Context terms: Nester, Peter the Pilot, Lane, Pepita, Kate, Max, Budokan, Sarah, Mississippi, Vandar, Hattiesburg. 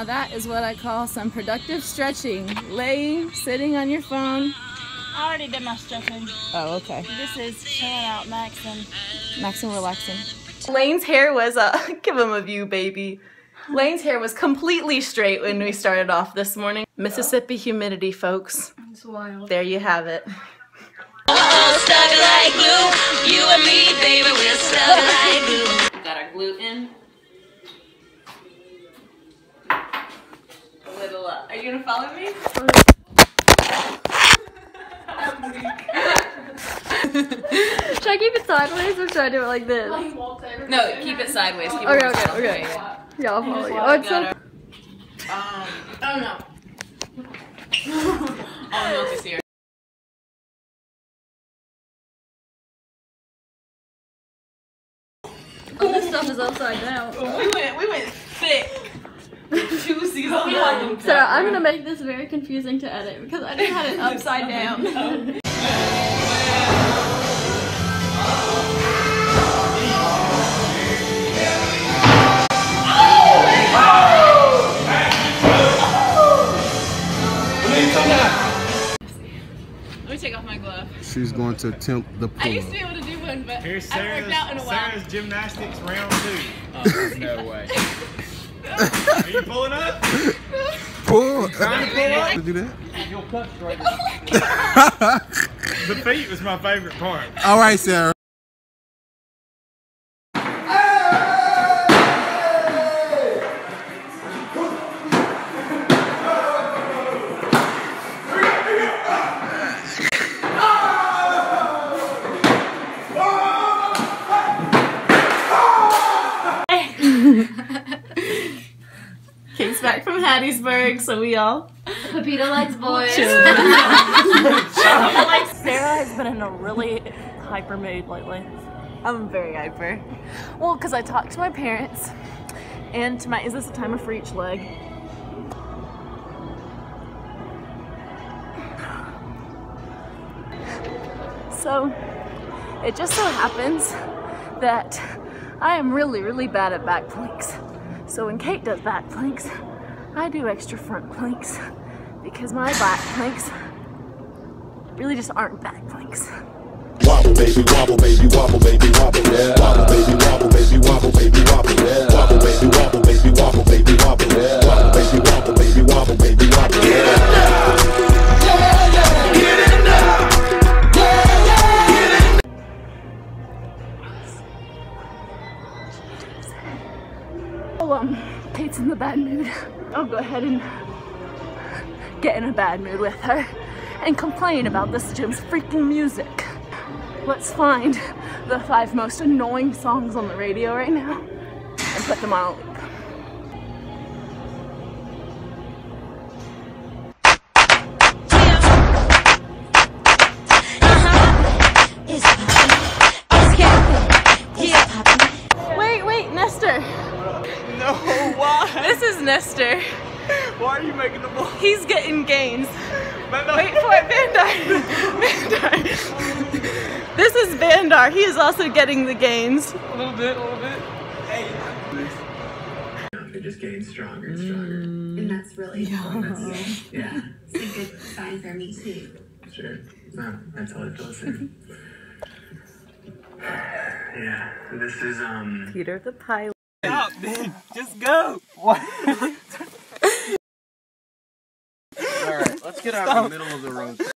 Now that is what I call some productive stretching. Laying, sitting on your phone. I already did my stretching. Oh, okay. This is chilling out, Max and relaxing. Lane's hair was, give him a view, baby. Lane's hair was completely straight when we started off this morning. Mississippi humidity, folks. It's wild. There you have it. Stuck like glue. You and me, baby, we're stuck like glue. We got our gluten. A little up. Are you gonna follow me? Should I keep it sideways or should I do it like this? No, keep it sideways. Keep okay, it okay, sideways. Okay. Yeah, I'll follow you. Oh no. Oh no, it's here. Oh, this stuff is upside down. So. We went thick. Juicy. So I'm gonna make this very confusing to edit because I just had it upside down. Let me take off my glove. She's going to attempt the pull-up. I used to be able to do one, but Sarah's, I haven't worked out in a while. Sarah's gymnastics round 2. Oh, no way. Are you pulling up? Pull. Trying to pull up? Do that? Your cuff's right now. The feet was my favorite part. All right, Sarah. Kate's back from Hattiesburg, so we all. Pepita likes boys. Sarah has been in a really hyper mood lately. I'm very hyper. Well, because I talked to my parents, and tonight is this a timer for each leg? So it just so happens that I am really, really bad at back planks. So when Kate does back planks, I do extra front planks because my back planks really just aren't back planks. Wobble baby, wobble baby, wobble baby, wobble yeah. Wobble baby, wobble baby, wobble baby, wobble yeah. Wobble baby, wobble baby, wobble baby, wobble yeah. Wobble baby, wobble baby, wobble baby, wobble yeah. Get it now, yeah, yeah, get it now. Oh, Kate's in the bad mood. I'll go ahead and get in a bad mood with her and complain about this gym's freaking music. Let's find the 5 most annoying songs on the radio right now and put them on a loop. Wait, Nester. No, why? This is Nester. Why are you making the ball? He's getting gains. Vandar. Wait for it, Vandar. Vandar. This is Vandar. He is also getting the gains. A little bit, a little bit. Hey. It just gains stronger and stronger. And that's really cool. That's, yeah. It's a good sign for me too. Sure. No, that's all I feel listen. Yeah. This is Peter the Pilot. Stop, dude. Just go. What? All right, let's get out of the middle of the road.